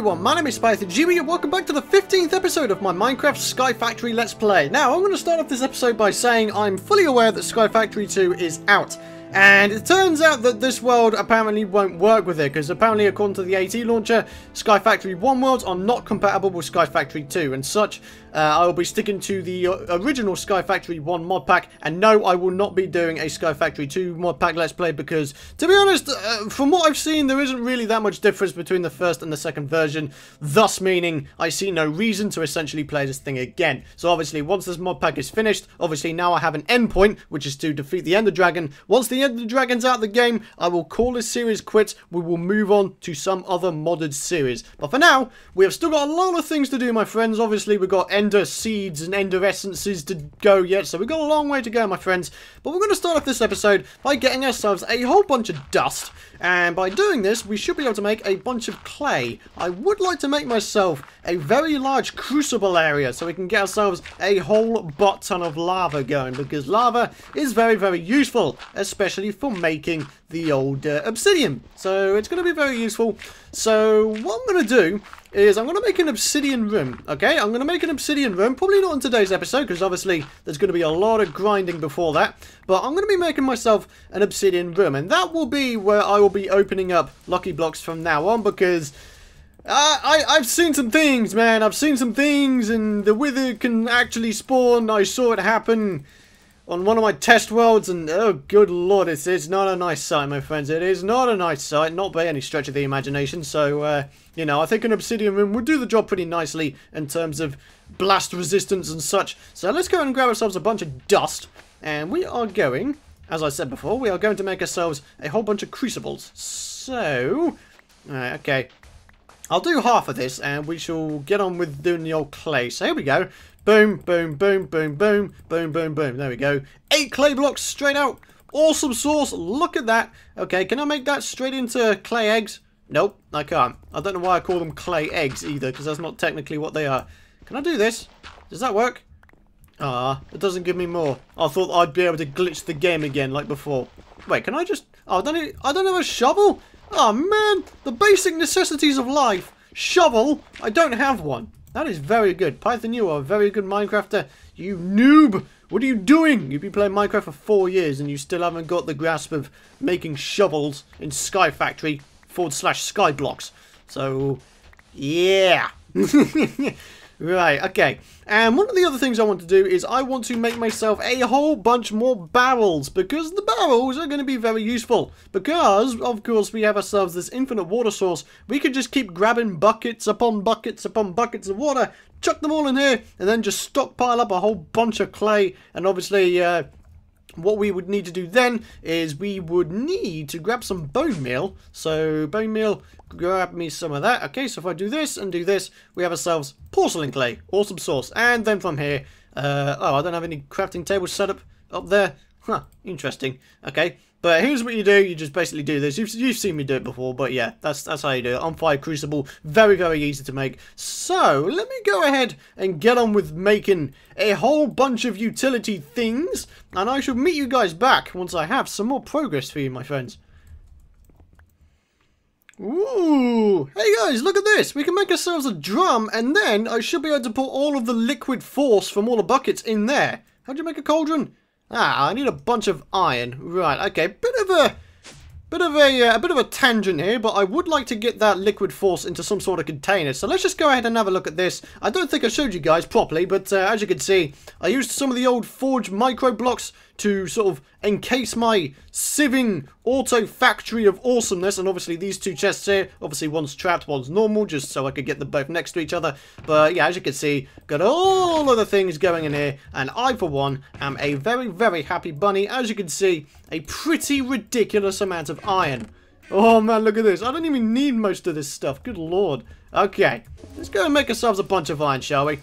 everyone, my name is PythonGB and welcome back to the 15th episode of my Minecraft Sky Factory Let's Play. Now, I'm going to start off this episode by saying I'm fully aware that Sky Factory 2 is out. And it turns out that this world apparently won't work with it, because apparently according to the AT Launcher, Sky Factory 1 worlds are not compatible with Sky Factory 2 and such. I will be sticking to the original Sky Factory 1 mod pack, and no, I will not be doing a Sky Factory 2 mod pack Let's Play, because, to be honest, from what I've seen, there isn't really that much difference between the first and the second version, thus meaning I see no reason to essentially play this thing again. So obviously, once this mod pack is finished, obviously now I have an end point, which is to defeat the Ender Dragon. Once the Ender Dragon's out of the game, I will call this series quits. We will move on to some other modded series. But for now, we have still got a lot of things to do, my friends. Obviously, we've got Ender Seeds and Ender Essences to go yet, so we've got a long way to go, my friends. But we're going to start off this episode by getting ourselves a whole bunch of dust, and by doing this, we should be able to make a bunch of clay. I would like to make myself a very large crucible area, so we can get ourselves a whole butt ton of lava going, because lava is very, very useful, especially for making the old obsidian. So it's going to be very useful. So what I'm going to do is I'm going to make an obsidian room, okay? I'm going to make an obsidian room, probably not in today's episode, because obviously there's going to be a lot of grinding before that, but I'm going to be making myself an obsidian room, and that will be where I will be opening up Lucky Blocks from now on, because I've seen some things, man. I've seen some things, and the Wither can actually spawn. I saw it happen on one of my test worlds, and oh good lord, it's not a nice sight, my friends. It is not a nice sight, not by any stretch of the imagination. So you know, I think an obsidian room would do the job pretty nicely in terms of blast resistance and such. So let's go and grab ourselves a bunch of dust, and we are going, as I said before, we are going to make ourselves a whole bunch of crucibles. So okay, I'll do half of this and we shall get on with doing the old clay. So here we go. Boom, boom, boom, boom, boom, boom, boom, boom. There we go. 8 clay blocks straight out. Awesome sauce. Look at that. Okay, can I make that straight into clay eggs? Nope, I can't. I don't know why I call them clay eggs either, because that's not technically what they are. Can I do this? Does that work? Ah, it doesn't give me more. I thought I'd be able to glitch the game again like before. Wait, can I just... oh, I don't have a shovel? Oh, man. The basic necessities of life. Shovel. I don't have one. That is very good. Python, you are a very good Minecrafter. You noob! What are you doing? You've been playing Minecraft for 4 years and you still haven't got the grasp of making shovels in Sky Factory / Sky Blocks. So, yeah. Right, okay. And one of the other things I want to do is I want to make myself a whole bunch more barrels, because the barrels are going to be very useful. Because, of course, we have ourselves this infinite water source. We could just keep grabbing buckets upon buckets upon buckets of water, chuck them all in here, and then just stockpile up a whole bunch of clay. And obviously, what we would need to do then is we would need to grab some bone meal. So bone meal, grab me some of that. Okay, so if I do this and do this, we have ourselves porcelain clay. Awesome sauce. And then from here, oh, I don't have any crafting tables set up there. Huh, interesting. Okay, but here's what you do. You just basically do this. You've seen me do it before, but yeah, that's how you do it. On fire crucible, very, very easy to make. So let me go ahead and get on with making a whole bunch of utility things, and I shall meet you guys back once I have some more progress for you, my friends. Ooh, hey guys, look at this. We can make ourselves a drum, and then I should be able to put all of the liquid force from all the buckets in there. How do you make a cauldron? Ah, I need a bunch of iron. Right, okay, bit of a tangent here, but I would like to get that liquid force into some sort of container. So let's just go ahead and have a look at this. I don't think I showed you guys properly, but as you can see, I used some of the old forge micro blocks to sort of encase my sieving auto factory of awesomeness. And obviously these two chests here, obviously one's trapped, one's normal, just so I could get them both next to each other. But yeah, as you can see, got all of the things going in here, and I for one am a very, very happy bunny. As you can see, a pretty ridiculous amount of iron. Oh man, look at this. I don't even need most of this stuff, good lord. Okay, let's go and make ourselves a bunch of iron, shall we?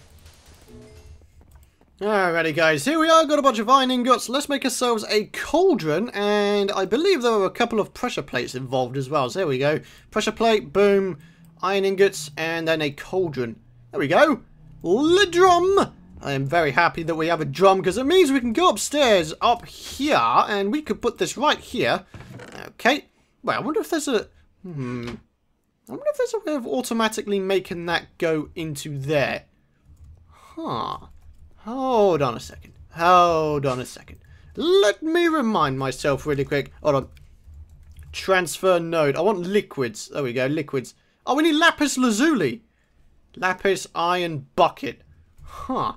Alrighty guys, here we are, got a bunch of iron ingots. Let's make ourselves a cauldron, and I believe there were a couple of pressure plates involved as well, so there we go. Pressure plate, boom, iron ingots, and then a cauldron. There we go. Le drum! I am very happy that we have a drum, because it means we can go upstairs up here, and we could put this right here. Okay, well, I wonder if there's a... I wonder if there's a way of automatically making that go into there. Huh. Hold on a second. Hold on a second. Let me remind myself really quick. Hold on. Transfer node. I want liquids. There we go. Liquids. Oh, we need lapis lazuli. Lapis iron bucket. Huh.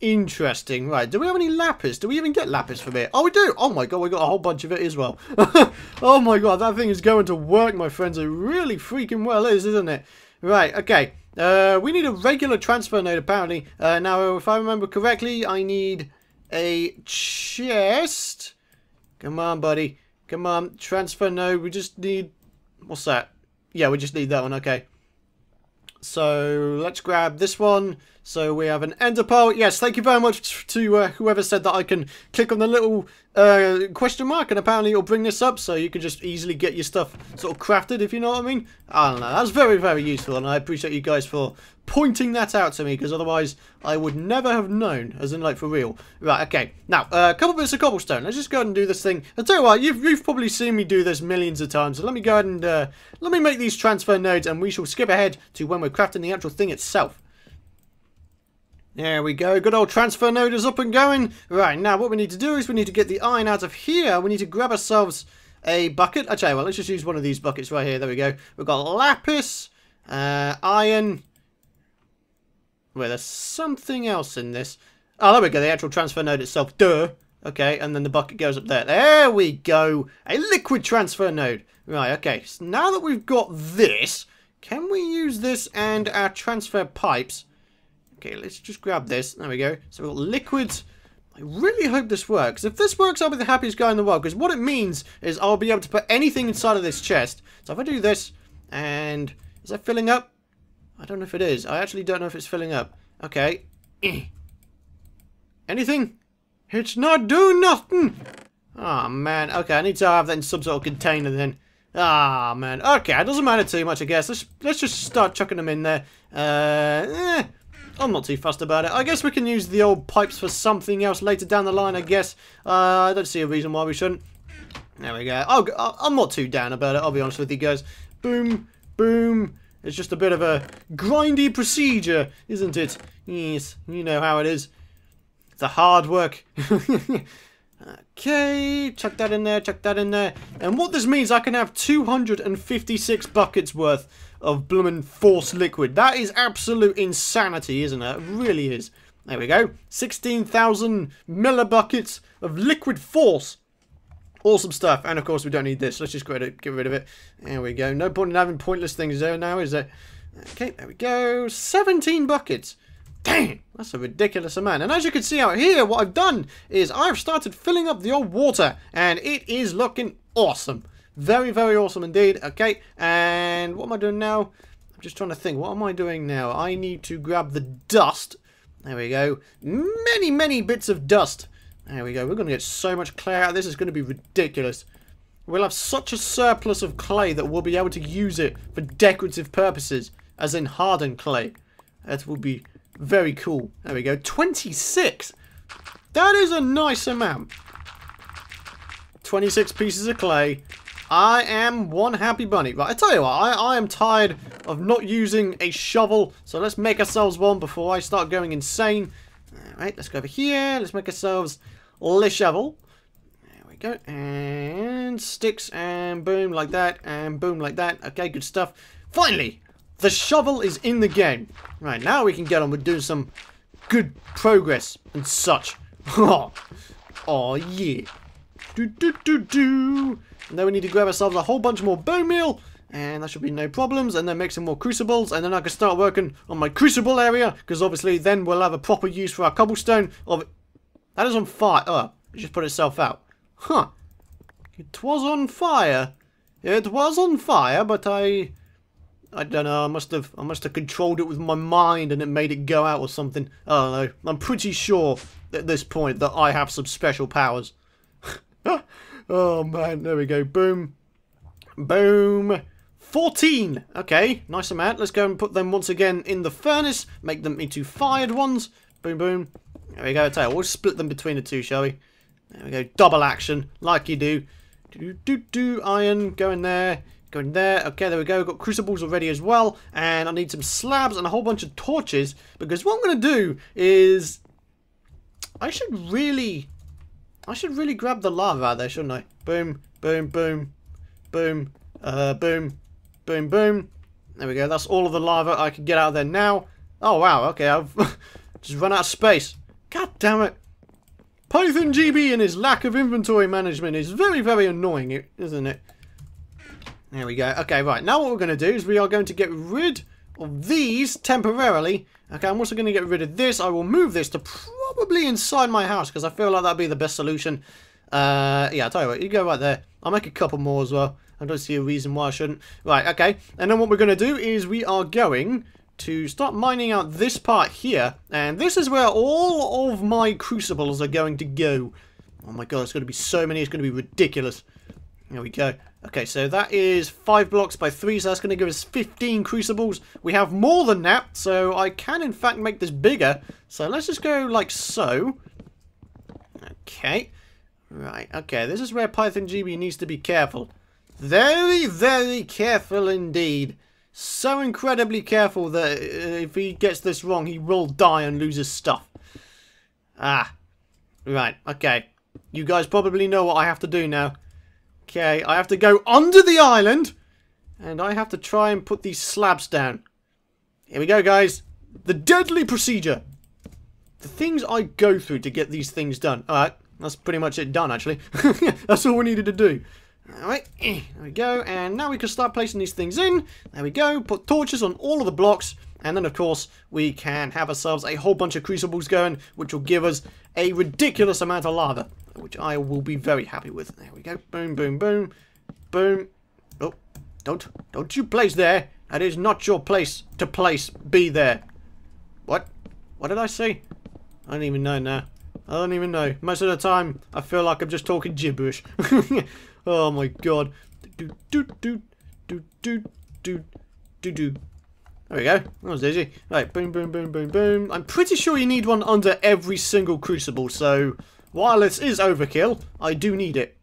Interesting. Right. Do we have any lapis? Do we even get lapis from here? Oh, we do. Oh, my God. We got a whole bunch of it as well. Oh, my God. That thing is going to work, my friends. It really freaking well is, isn't it? Right. Okay. We need a regular transfer node, apparently. Now, if I remember correctly, I need a chest. Come on, buddy. Come on. Transfer node. We just need... What's that? Yeah, we just need that one. Okay. So let's grab this one. So we have an ender pearl. Yes, thank you very much to whoever said that I can click on the little question mark and apparently it'll bring this up so you can just easily get your stuff sort of crafted, if you know what I mean. I don't know. That's very, very useful and I appreciate you guys for pointing that out to me because otherwise I would never have known, as in like for real. Right, okay. Now, a couple bits of cobblestone. Let's just go ahead and do this thing. I'll tell you what, you've probably seen me do this millions of times. So let me go ahead and let me make these transfer nodes and we shall skip ahead to when we're crafting the actual thing itself. There we go, good old transfer node is up and going. Right, now what we need to do is we need to get the iron out of here. We need to grab ourselves a bucket. Okay, well, let's just use one of these buckets right here. There we go. We've got lapis, iron. Wait, there's something else in this. Oh, there we go, the actual transfer node itself. Duh. Okay, and then the bucket goes up there. There we go, a liquid transfer node. Right, okay, so now that we've got this, can we use this and our transfer pipes? Okay, let's just grab this. There we go. So we've got liquids. I really hope this works. If this works, I'll be the happiest guy in the world. Because what it means is I'll be able to put anything inside of this chest. So if I do this, and... Is that filling up? I don't know if it is. I actually don't know if it's filling up. Okay. Anything? It's not doing nothing! Ah, man. Okay, I need to have that in some sort of container then. Ah, man. Okay, it doesn't matter too much, I guess. Let's just start chucking them in there. I'm not too fussed about it. I guess we can use the old pipes for something else later down the line, I guess. I don't see a reason why we shouldn't. There we go. I'm not too down about it, I'll be honest with you guys. Boom, boom. It's just a bit of a grindy procedure, isn't it? Yes, you know how it is. The hard work. Okay, chuck that in there, chuck that in there. And what this means, I can have 256 buckets worth of bloomin' force liquid. That is absolute insanity, isn't it? It really is. There we go. 16,000 millibuckets of liquid force. Awesome stuff. And of course, we don't need this. Let's just get rid of it. There we go. No point in having pointless things there now, is there? Okay, there we go. 17 buckets. Dang, that's a ridiculous amount. And as you can see out here, what I've done is I've started filling up the old water. And it is looking awesome. Very, very awesome indeed. Okay, and what am I doing now? I'm just trying to think. What am I doing now? I need to grab the dust. There we go. Many, many bits of dust. There we go. We're going to get so much clay out. This is going to be ridiculous. We'll have such a surplus of clay that we'll be able to use it for decorative purposes. As in hardened clay. That will be... very cool. There we go. 26. That is a nice amount. 26 pieces of clay. I am one happy bunny. Right, I tell you what, I am tired of not using a shovel. So let's make ourselves one before I start going insane. Alright, let's go over here. Let's make ourselves a shovel. There we go. And sticks and boom like that. And boom like that. Okay, good stuff. Finally! The shovel is in the game. Right, now we can get on with doing some good progress and such. Oh, yeah. Do-do-do-do. And then we need to grab ourselves a whole bunch more bone meal. And that should be no problems. And then make some more crucibles. And then I can start working on my crucible area. Because obviously then we'll have a proper use for our cobblestone. That is on fire. Oh, it just put itself out. Huh. It was on fire. It was on fire, but I don't know, I must have controlled it with my mind and it made it go out or something. I don't know. I'm pretty sure at this point that I have some special powers. Oh man, there we go. Boom. Boom. 14. Okay, nice amount. Let's go and put them once again in the furnace. Make them into fired ones. Boom, boom. There we go. We'll split them between the two, shall we? There we go. Double action, like you do. Do, do, do. Iron, go in there. Go in there. Okay, there we go. We've got crucibles already as well. And I need some slabs and a whole bunch of torches. Because what I'm going to do is... I should really grab the lava out there, shouldn't I? Boom, boom, boom, boom, boom, boom, boom. There we go. That's all of the lava I can get out of there now. Oh, wow. Okay, I've just run out of space. God damn it. PythonGB and his lack of inventory management is very, very annoying, isn't it? There we go. Okay, right. Now what we're going to do is we are going to get rid of these temporarily. Okay, I'm also going to get rid of this. I will move this to probably inside my house because I feel like that'd be the best solution. Yeah, I'll tell you what. You go right there. I'll make a couple more as well. I don't see a reason why I shouldn't. Right, okay. And then what we're going to do is we are going to start mining out this part here. And this is where all of my crucibles are going to go. Oh my god, it's going to be so many. It's going to be ridiculous. There we go. Okay, so that is 5 blocks by 3, so that's going to give us 15 crucibles. We have more than that, so I can, in fact, make this bigger. So let's just go like so. Okay. Right, okay. This is where PythonGB needs to be careful. Very, very careful indeed. So incredibly careful that if he gets this wrong, he will die and lose his stuff. Ah. Right, okay. You guys probably know what I have to do now. Okay, I have to go under the island, and I have to try and put these slabs down. Here we go, guys. The deadly procedure. The things I go through to get these things done. Alright, that's pretty much it done, actually. That's all we needed to do. Alright, there we go, and now we can start placing these things in. There we go, put torches on all of the blocks, and then, of course, we can have ourselves a whole bunch of crucibles going, which will give us a ridiculous amount of lava, which I will be very happy with. There we go, boom, boom, boom, boom. Oh, don't you place there. That is not your place to place, be there. What? What did I say? I don't even know now. I don't even know. Most of the time, I feel like I'm just talking gibberish. Oh my god. Do, do, do, do, do, do, do, do. There we go. That was easy. Right, boom, boom, boom, boom, boom. I'm pretty sure you need one under every single crucible, so while this is overkill, I do need it.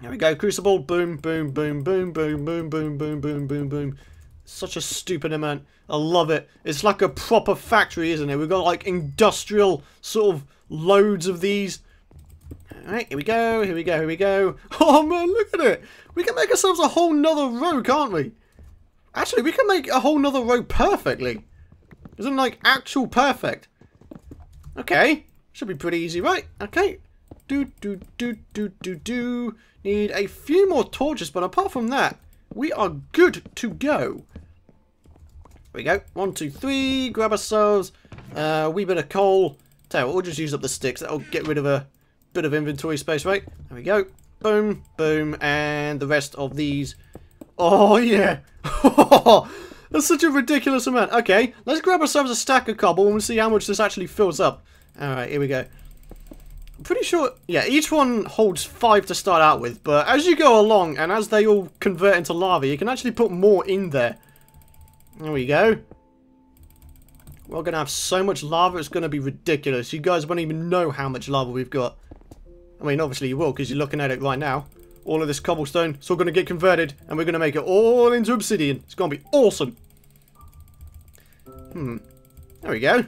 There we go, crucible. Boom, boom, boom, boom, boom, boom, boom, boom, boom, boom, boom. Such a stupid amount. I love it. It's like a proper factory, isn't it? We've got like industrial sort of loads of these. Alright, here we go, here we go, here we go. Oh man, look at it! We can make ourselves a whole nother row, can't we? Actually, we can make a whole nother row perfectly. Isn't it like actual perfect? Okay, should be pretty easy, right? Okay. Do, do, do, do, do, do. Need a few more torches, but apart from that, we are good to go. There we go. 1, 2, 3. Grab ourselves a wee bit of coal. Tell you what, we'll just use up the sticks. That'll get rid of a bit of inventory space, right? There we go. Boom, boom, and the rest of these. Oh, yeah. That's such a ridiculous amount. Okay, let's grab ourselves a stack of cobble and we'll see how much this actually fills up. Alright, here we go. I'm pretty sure, yeah, each one holds 5 to start out with, but as you go along and as they all convert into lava, you can actually put more in there. There we go. We're going to have so much lava, it's going to be ridiculous. You guys won't even know how much lava we've got. I mean, obviously you will, because you're looking at it right now. All of this cobblestone, it's all going to get converted, and we're going to make it all into obsidian. It's going to be awesome. Hmm. There we go.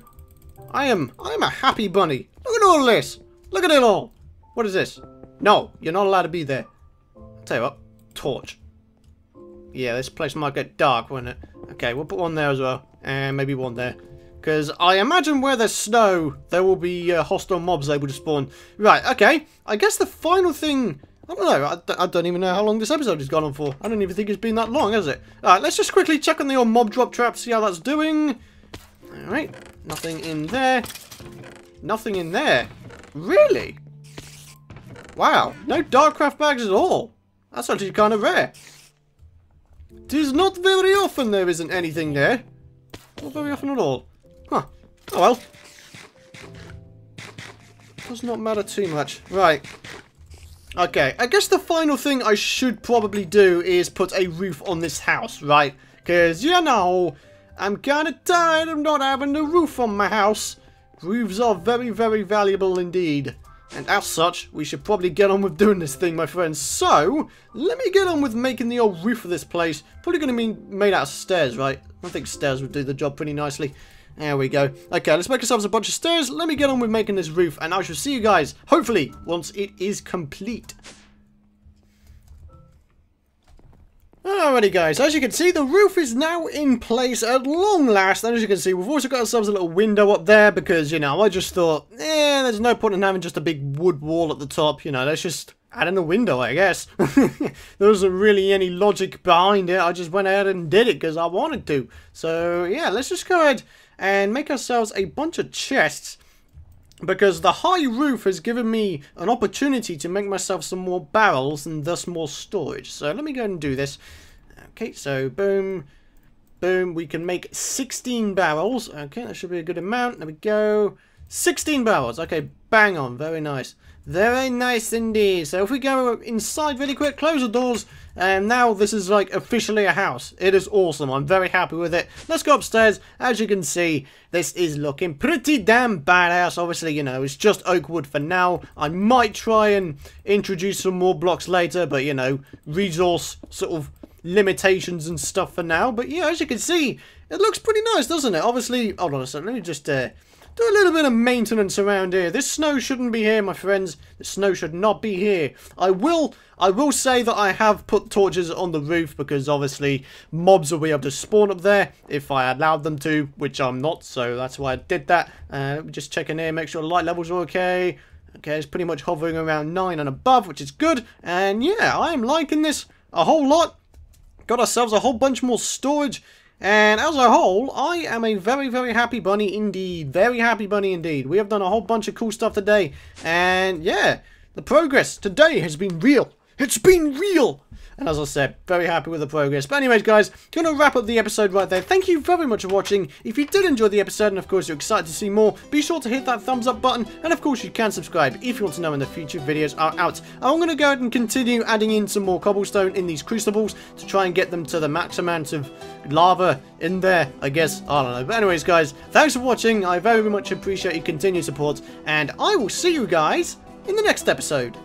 I am a happy bunny. Look at all this. Look at it all. What is this? No, you're not allowed to be there. I'll tell you what. Torch. Yeah, this place might get dark, won't it? Okay, we'll put one there as well, and maybe one there. Because I imagine where there's snow, there will be hostile mobs able to spawn. Right, okay. I guess the final thing... I don't know. I don't even know how long this episode has gone on for. I don't even think it's been that long, has it? Alright, let's just quickly check on the old mob drop trap, see how that's doing. Alright. Nothing in there. Nothing in there. Really? Wow. No Darkcraft bags at all. That's actually kind of rare. 'Tis not very often there isn't anything there. Not very often at all. Huh. Oh well. Does not matter too much. Right. Okay. I guess the final thing I should probably do is put a roof on this house, right? Because, you know, I'm kind of tired of not having a roof on my house. Roofs are very, very valuable indeed. And as such, we should probably get on with doing this thing, my friends. So, let me get on with making the old roof of this place. Probably going to be made out of stairs, right? I think stairs would do the job pretty nicely. There we go. Okay, let's make ourselves a bunch of stairs. Let me get on with making this roof, and I shall see you guys, hopefully, once it is complete. Alrighty guys, as you can see, the roof is now in place at long last, and as you can see, we've also got ourselves a little window up there because, you know, I just thought, there's no point in having just a big wood wall at the top, you know, let's just add in a window, I guess. There wasn't really any logic behind it, I just went ahead and did it because I wanted to. So, yeah, let's just go ahead and make ourselves a bunch of chests. Because the high roof has given me an opportunity to make myself some more barrels and thus more storage. So let me go and do this. Okay, so boom, boom. We can make 16 barrels. Okay, that should be a good amount. There we go. 16 barrels. Okay, bang on. Very nice. Very nice indeed. So if we go inside really quick, close the doors, and now this is like officially a house. It is awesome. I'm very happy with it. Let's go upstairs. As you can see, this is looking pretty damn badass. Obviously, you know, it's just oak wood for now. I might try and introduce some more blocks later, but you know, resource sort of limitations and stuff for now. But yeah, as you can see, it looks pretty nice, doesn't it? Obviously, hold on a second. Let me just do a little bit of maintenance around here. This snow shouldn't be here, my friends. The snow should not be here. I will say that I have put torches on the roof because obviously mobs will be able to spawn up there if I allowed them to, which I'm not, so that's why I did that. Just check in here, make sure the light levels are okay. Okay, it's pretty much hovering around 9 and above, which is good. And yeah, I am liking this a whole lot. Got ourselves a whole bunch more storage. And as a whole, I am a very, very happy bunny indeed. Very happy bunny indeed. We have done a whole bunch of cool stuff today. And yeah, the progress today has been real. It's been real. And as I said, very happy with the progress. But anyways, guys, gonna wrap up the episode right there. Thank you very much for watching. If you did enjoy the episode and, of course, you're excited to see more, be sure to hit that thumbs up button. And, of course, you can subscribe if you want to know when the future videos are out. I'm gonna go ahead and continue adding in some more cobblestone in these crucibles to try and get them to the max amount of lava in there, I guess. I don't know. But anyways, guys, thanks for watching. I very much appreciate your continued support. And I will see you guys in the next episode.